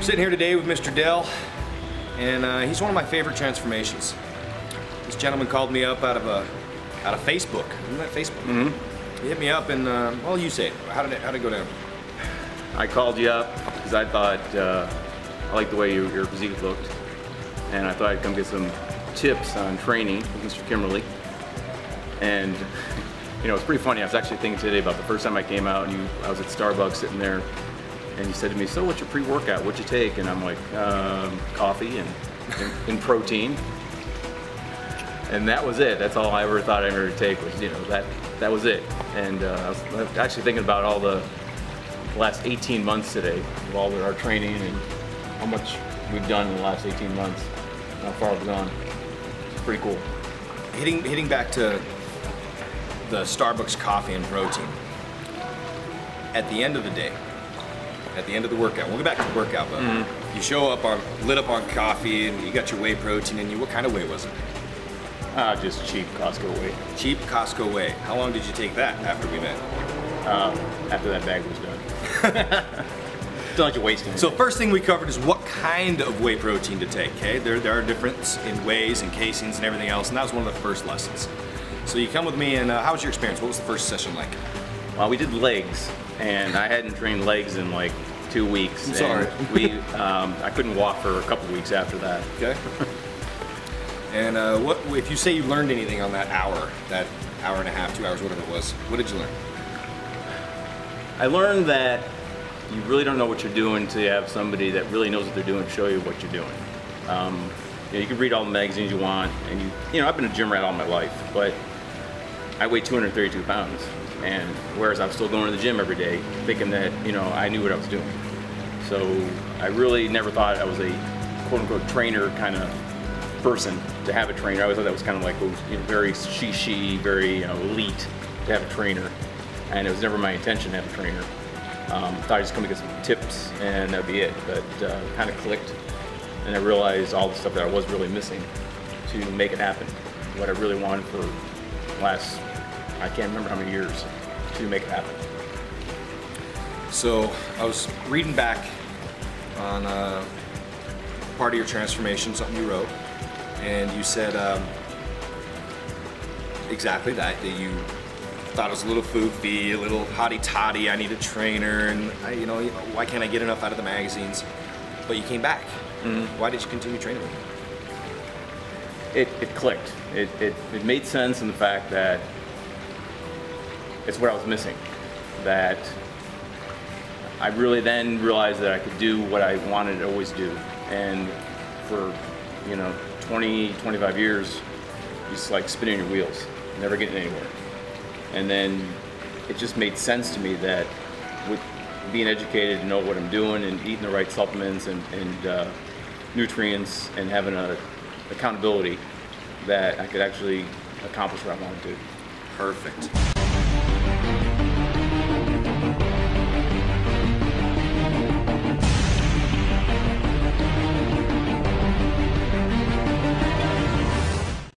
I'm sitting here today with Mr. Dell, and he's one of my favorite transformations. This gentleman called me up out of Facebook. Isn't that Facebook? Mm-hmm. He hit me up and, well, you say it. How did it go down? I called you up because I thought, I liked the way your physique looked, and I thought I'd come get some tips on training with Mr. Kimmerle. And, you know, it's pretty funny. I was actually thinking today about the first time I came out, and I was at Starbucks sitting there, and you said to me, so what's your pre-workout, what'd you take? And I'm like, coffee and protein. And that was it. That's all I ever thought I'd ever take was, you know, that was it. And I was actually thinking about all the last 18 months today, with all of our training and how much we've done in the last 18 months, how far we've gone. It's pretty cool. Hitting back to the Starbucks coffee and protein, at the end of the day, at the end of the workout, we'll get back to the workout, but you show up lit up on coffee and you got your whey protein in you. What kind of whey was it? Just cheap Costco whey. Cheap Costco whey. How long did you take that after we met? After that bag was done. Don't like you wasting it. So first thing we covered is what kind of whey protein to take, okay? There are differences in wheys and caseins and everything else, and that was one of the first lessons. So you come with me, and how was your experience? What was the first session like? Well, we did legs, and I hadn't trained legs in like 2 weeks. I'm sorry. And I couldn't walk for a couple weeks after that. Okay. And what if you say you learned anything on that hour and a half, 2 hours, whatever it was, what did you learn? I learned that you really don't know what you're doing until you have somebody that really knows what they're doing to show you what you're doing. You can read all the magazines you want, and you know, I've been a gym rat all my life, but I weigh 232 pounds, and whereas I'm still going to the gym every day thinking that, you know, I knew what I was doing. So I really never thought I was a quote-unquote trainer kind of person to have a trainer. I always thought that was kind of like, you know, very she, very, you know, elite to have a trainer, and it was never my intention to have a trainer. Thought I'd just come and get some tips and that'd be it, but kind of clicked, and I realized all the stuff that I was really missing to make it happen. What I really wanted for the last, I can't remember how many years, to make it happen. So I was reading back on part of your transformation, something you wrote, and you said exactly that you thought it was a little foofy, a little hotty-totty, I need a trainer, and you know, why can't I get enough out of the magazines? But you came back. Why did you continue training with me? It clicked. It made sense in the fact that it's what I was missing. That I really then realized that I could do what I wanted to always do. And for, you know, 20, 25 years, just like spinning your wheels, never getting anywhere. And then it just made sense to me that with being educated and know what I'm doing and eating the right supplements and nutrients and having an accountability, that I could actually accomplish what I wanted to. Perfect.